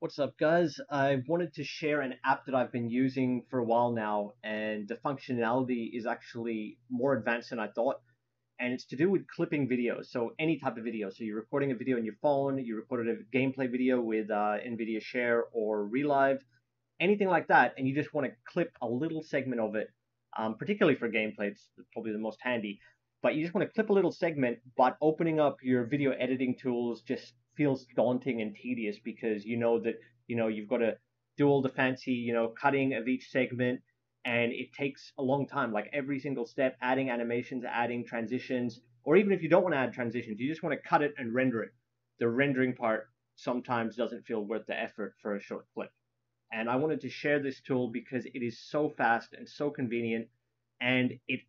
What's up, guys? I wanted to share an app that I've been using for a while now, and the functionality is actually more advanced than I thought, and it's to do with clipping video. So any type of video. So you're recording a video on your phone, you recorded a gameplay video with NVIDIA Share or ReLive, anything like that, and you just want to clip a little segment of it, particularly for gameplay, it's probably the most handy, but you just want to clip a little segment, but opening up your video editing tools just feels daunting and tedious because you know that you've got to do all the fancy cutting of each segment, and it takes a long time, like every single step, adding animations, adding transitions, or even if you don't want to add transitions, you just want to cut it and render it. The rendering part sometimes doesn't feel worth the effort for a short clip, and I wanted to share this tool because it is so fast and so convenient, and it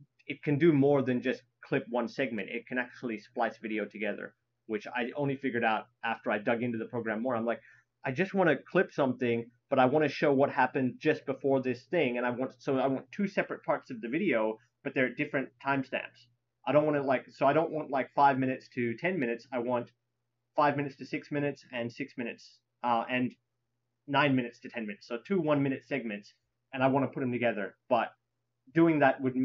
can do more than just clip one segment. It can actually splice video together, which I only figured out after I dug into the program more. I'm like, I just want to clip something, but I want to show what happened just before this thing, and I want two separate parts of the video, but they're at different timestamps. I don't want to I don't want 5 minutes to 10 minutes. I want 5 minutes to 6 minutes, and 6 minutes and 9 minutes to 10 minutes. So 2 1-minute segments, and I want to put them together. But doing that would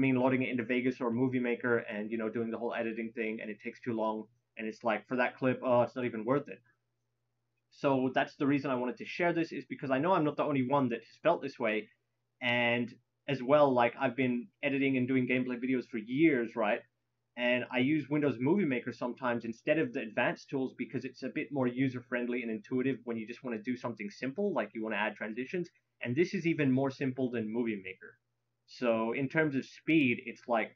mean loading it into Vegas or Movie Maker, and doing the whole editing thing, and it takes too long. And it's like, for that clip, oh, it's not even worth it. So that's the reason I wanted to share this, is because I know I'm not the only one that has felt this way. And as well, I've been editing and doing gameplay videos for years, right? And I use Windows Movie Maker sometimes instead of the advanced tools because it's a bit more user-friendly and intuitive when you just want to do something simple, like you want to add transitions. And this is even more simple than Movie Maker. So in terms of speed, it's like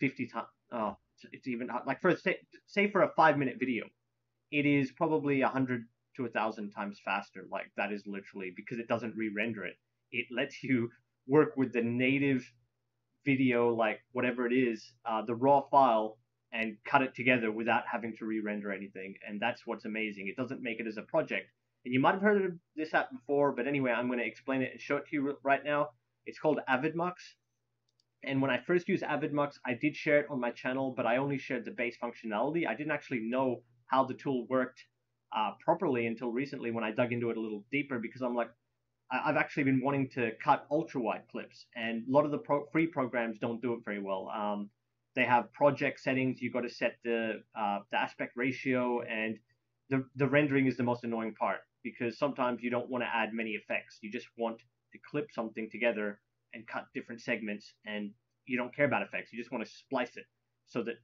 50 times. Oh. It's even like, for say for a 5-minute video, it is probably 100 to 1,000 times faster. Like, that is literally because it doesn't re-render it. It lets you work with the native video, like whatever it is, the raw file, and cut it together without having to re-render anything. And that's what's amazing. It doesn't make it as a project. And you might have heard of this app before, but anyway, I'm going to explain it and show it to you right now. It's called Avidemux. And when I first used Avidemux, I did share it on my channel, but I only shared the base functionality. I didn't actually know how the tool worked properly until recently when I dug into it a little deeper, because I'm like, I've actually been wanting to cut ultra-wide clips, and a lot of the free programs don't do it very well. They have project settings. You've got to set the aspect ratio, and the rendering is the most annoying part, because sometimes you don't want to add many effects. You just want to clip something together and cut different segments, and you don't care about effects. You just want to splice it so that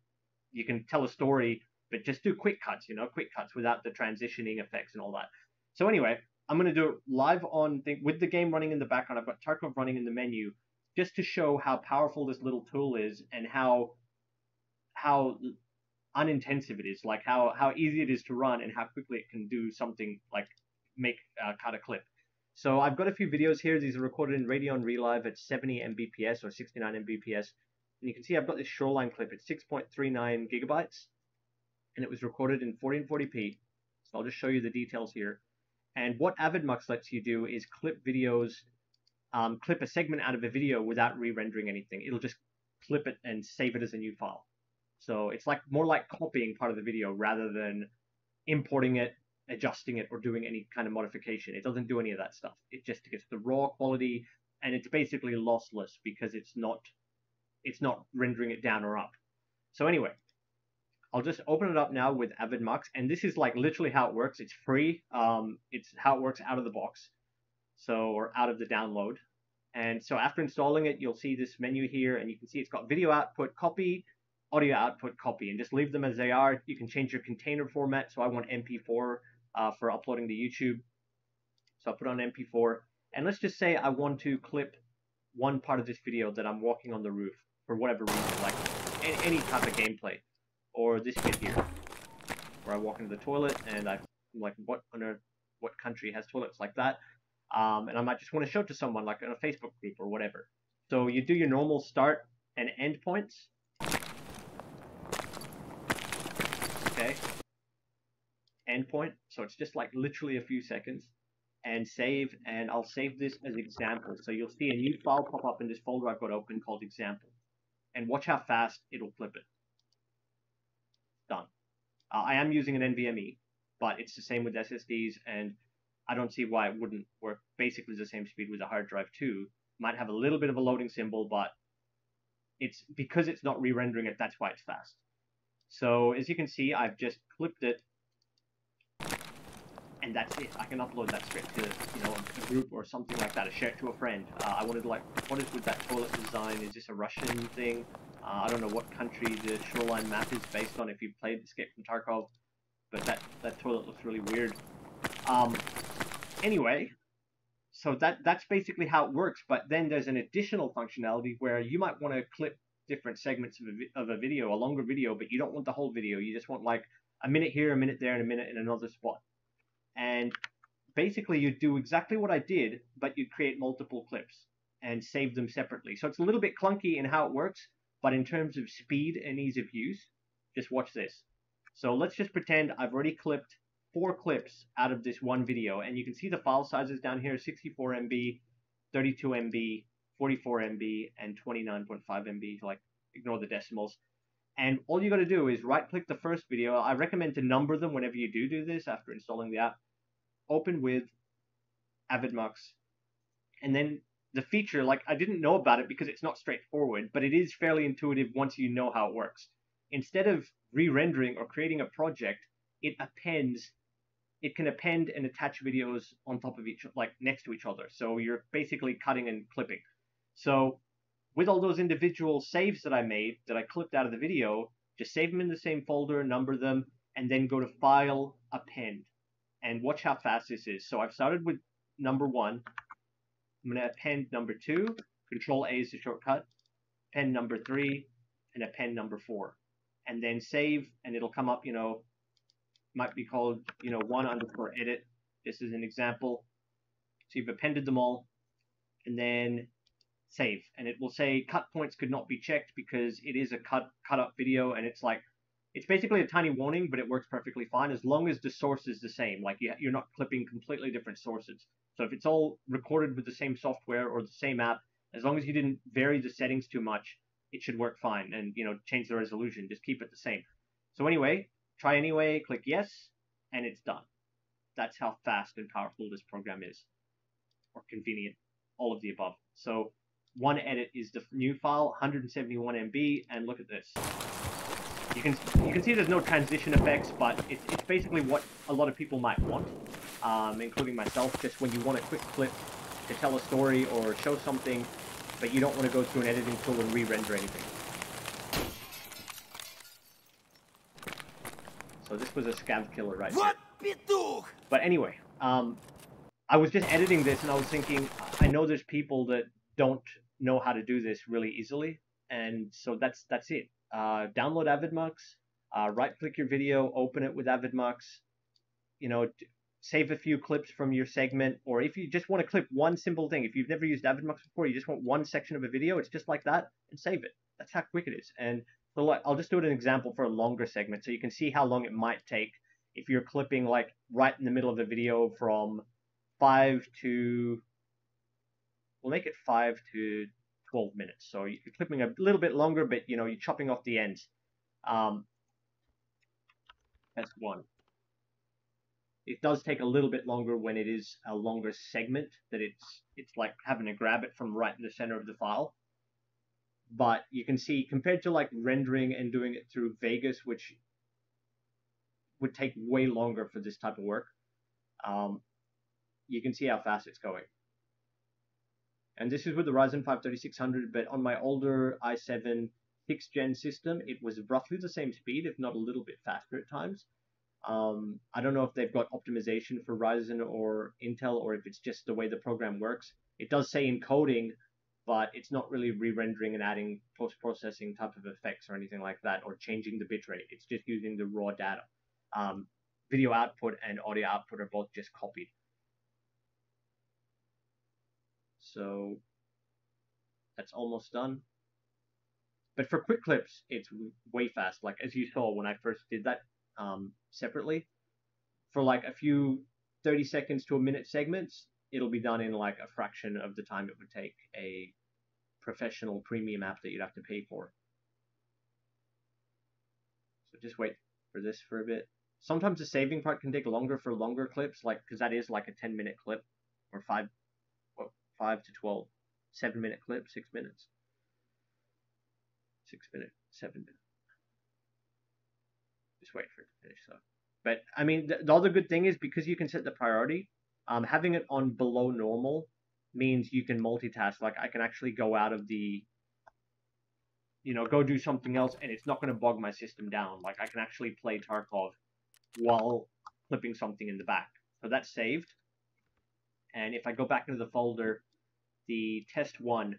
you can tell a story, but just do quick cuts, quick cuts without the transitioning effects and all that. So anyway, I'm going to do it live on with the game running in the background. I've got Tarkov running in the menu just to show how powerful this little tool is, and how unintensive it is, like how easy it is to run, and how quickly it can do something like cut a clip. So I've got a few videos here. These are recorded in Radeon ReLive at 70 Mbps or 69 Mbps. And you can see I've got this shoreline clip at 6.39 gigabytes. And it was recorded in 1440p. So I'll just show you the details here. And what Avidemux lets you do is clip videos, clip a segment out of a video without re-rendering anything. It'll just clip it and save it as a new file. So it's like more like copying part of the video rather than importing it, adjusting it, or doing any kind of modification. It doesn't do any of that stuff. It just gets the raw quality, and it's basically lossless because it's not rendering it down or up. So anyway, I'll just open it up now with Avidemux, and this is literally how it works. It's free. It's how it works out of the box, or out of the download. And so after installing it, you'll see this menu here, and you can see it's got video output, copy, audio output, copy, and just leave them as they are. You can change your container format. So I want MP4 for uploading to YouTube. So I put on MP4, and let's just say I want to clip one part of this video that I'm walking on the roof for whatever reason, like any type of gameplay, or this bit here where I walk into the toilet, and I'm like, what on earth, what country has toilets like that? And I might just want to show it to someone, like in a Facebook group or whatever. So you do your normal start and end points. Okay. Endpoint, so it's just literally a few seconds, and save, and I'll save this as example. So you'll see a new file pop up in this folder I've got open called example, and watch how fast it'll clip it. Done. I am using an NVMe, but it's the same with SSDs, and I don't see why it wouldn't work basically the same speed with a hard drive too. Might have a little bit of a loading symbol, but it's because it's not re-rendering it, that's why it's fast. So as you can see, I've just clipped it, and that's it. I can upload that script to, you know, a group or something like that, a share to a friend. I wanted to, like, what is with that toilet design? Is this a Russian thing? I don't know what country the shoreline map is based on if you've played Escape from Tarkov, but that toilet looks really weird. Anyway, so that's basically how it works. But then there's an additional functionality where you might want to clip different segments of a video, a longer video, but you don't want the whole video. You just want like a minute here, a minute there, and a minute in another spot. And basically you do exactly what I did, but you create multiple clips and save them separately. So it's a little bit clunky in how it works, but in terms of speed and ease of use, just watch this. So let's just pretend I've already clipped 4 clips out of this one video, and you can see the file sizes down here: 64 MB, 32 MB, 44 MB, and 29.5 MB. Like, ignore the decimals. And all you got to do is right-click the first video. I recommend to number them whenever you do this after installing the app. Open with Avidemux, and then the feature. Like, I didn't know about it because it's not straightforward, but it is fairly intuitive once you know how it works. Instead of re-rendering or creating a project, it can append and attach videos on top of each, like next to each other. So you're basically cutting and clipping. So with all those individual saves that I made, that I clipped out of the video, just save them in the same folder, number them, and then go to File, Append, and watch how fast this is. So I've started with number 1. I'm going to append number 2. Control A is the shortcut. Append number 3 and append number 4, and then save, and it'll come up, you know, might be called, you know, 1_edit. This is an example. So you've appended them all, and then save, and it will say cut points could not be checked because it is a cut up video, and it's like, it's basically a tiny warning, but it works perfectly fine as long as the source is the same. Like, you're not clipping completely different sources. So if it's all recorded with the same software or the same app, as long as you didn't vary the settings too much, it should work fine. And, you know, change the resolution, just keep it the same. So anyway, try anyway, click yes, and it's done. That's how fast and powerful this program is, or convenient, all of the above. So 1edit is the new file, 171 MB, and look at this. You can see there's no transition effects, but it's basically what a lot of people might want, including myself, just when you want a quick clip to tell a story or show something, but you don't want to go through an editing tool and re-render anything. So this was a scav killer right here. But anyway, I was just editing this and I was thinking, I know there's people that don't know how to do this really easily, and so that's it. Download Avidemux, right-click your video, open it with Avidemux, you know, save a few clips from your segment, or if you just want to clip one simple thing, if you've never used Avidemux before, you just want one section of a video, it's just like that, and save it. That's how quick it is. And I'll just do it an example for a longer segment so you can see how long it might take if you're clipping like right in the middle of the video from 5 to 12 minutes. So you're clipping a little bit longer, but you know, you're chopping off the ends. That's one. It does take a little bit longer when it is a longer segment, that it's like having to grab it from right in the center of the file. But you can see, compared to like rendering and doing it through Vegas, which would take way longer for this type of work, you can see how fast it's going. And this is with the Ryzen 5 3600, but on my older i7 6th gen system, it was roughly the same speed, if not a little bit faster at times. I don't know if they've got optimization for Ryzen or Intel, or if it's just the way the program works. It does say encoding, but it's not really re-rendering and adding post-processing type of effects or anything like that, or changing the bitrate. It's just using the raw data. Video output and audio output are both just copied. So that's almost done. But for quick clips, it's way fast. Like, as you saw when I first did that separately, for like a few 30 seconds to a minute segments, it'll be done in like a fraction of the time it would take a professional premium app that you'd have to pay for. So just wait for this for a bit. Sometimes the saving part can take longer for longer clips, like, because that is like a 10-minute clip, or 5 to 12, 7-minute clip, 6 minutes. 6 minutes, 7 minutes. Just wait for it to finish, so. But, I mean, the other good thing is because you can set the priority, having it on below normal means you can multitask. Like, I can actually go out of the, you know, go do something else, and it's not going to bog my system down. Like, I can actually play Tarkov while clipping something in the back. So that's saved. And if I go back into the folder, the test one,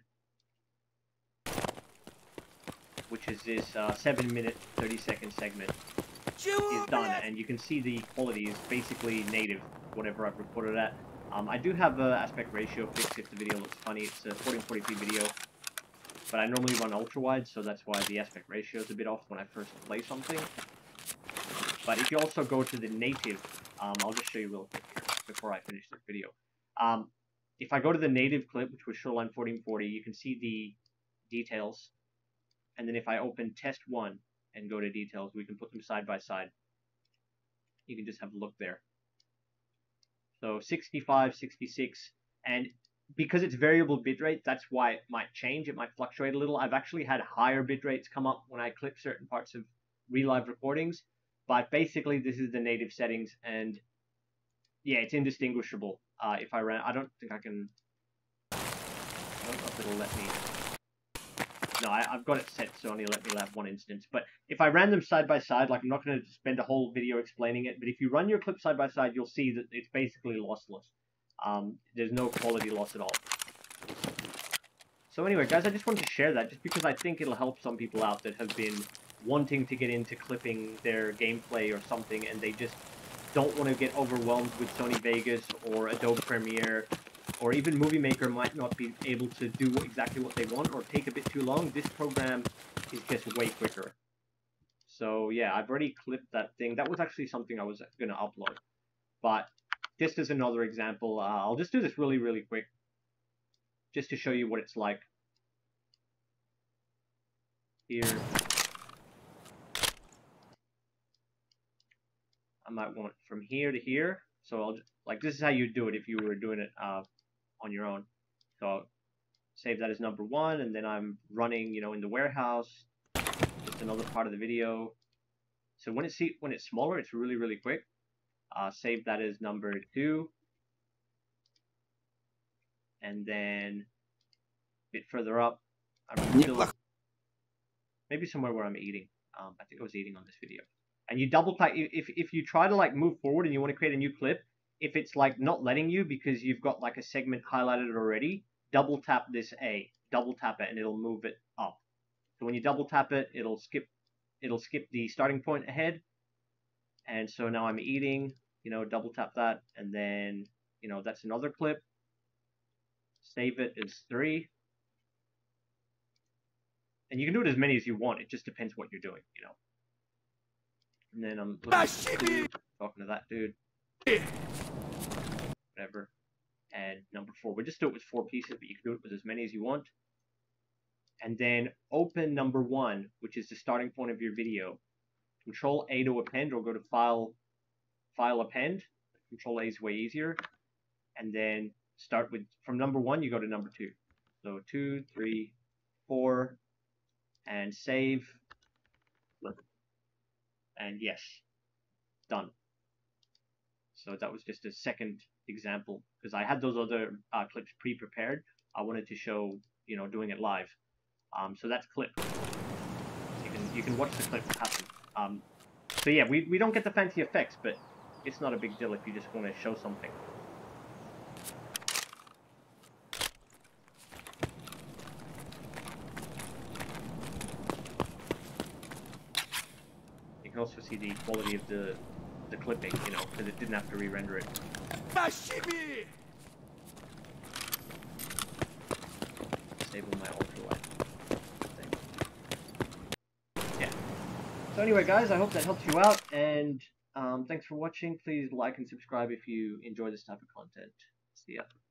which is this 7-minute, 30-second segment, is done. And you can see the quality is basically native, whatever I've recorded at. I do have an aspect ratio fixed if the video looks funny. It's a 1440p video, but I normally run ultra-wide, so that's why the aspect ratio is a bit off when I first play something. But if you also go to the native, I'll just show you real quick here before I finish this video. If I go to the native clip, which was Shoreline 1440, you can see the details. And then if I open test one and go to details, we can put them side by side. You can just have a look there. So 65, 66, and because it's variable bitrate, that's why it might change. It might fluctuate a little. I've actually had higher bitrates come up when I clip certain parts of ReLive recordings, but basically this is the native settings, and yeah, it's indistinguishable. If I ran, I don't think I can, I don't know if it'll let me. No, I've got it set so only let me have one instance. But if I ran them side by side, like, I'm not going to spend a whole video explaining it, but if you run your clip side by side, you'll see that it's basically lossless. There's no quality loss at all. So anyway, guys, I just wanted to share that just because I think it'll help some people out that have been wanting to get into clipping their gameplay or something, and they just don't want to get overwhelmed with Sony Vegas or Adobe Premiere, or even Movie Maker might not be able to do exactly what they want or take a bit too long. This program is just way quicker. So yeah, I've already clipped that thing. That was actually something I was going to upload. But just as another example, I'll just do this really, really quick just to show you what it's like. Here. I might want from here to here. So I'll just, like, this is how you do it if you were doing it on your own. So I'll save that as number one, and then I'm running, you know, in the warehouse. Just another part of the video. So when it's smaller, it's really, really quick. Save that as number two, and then a bit further up, I'm still, maybe somewhere where I'm eating. I think I was eating on this video. And you double tap if you try to, like, move forward and you want to create a new clip. If it's, like, not letting you because you've got, like, a segment highlighted already, double tap this A, double tap it, and it'll move it up. So when you double tap it, it'll skip the starting point ahead. And so now I'm eating, you know, double tap that, and then, you know, that's another clip. Save it as three. And you can do it as many as you want. It just depends what you're doing, you know. And then I'm talking to that dude. Whatever. And number four. We'll just do it with four pieces, but you can do it with as many as you want. And then open number one, which is the starting point of your video. Control A to append, or go to File Append. Control A is way easier. And then start with, from number one, you go to number two. So 2, 3, 4, and save. And yes, done. So that was just a second example because I had those other clips pre-prepared. I wanted to show, you know, doing it live. So that's clip. You can watch the clip happen. So yeah, we don't get the fancy effects, but it's not a big deal if you just want to show something. You can also see the quality of the clipping, you know, because it didn't have to re-render it. Disable my ultra light thing. Yeah. So anyway, guys, I hope that helps you out, and thanks for watching. Please like and subscribe if you enjoy this type of content. See ya.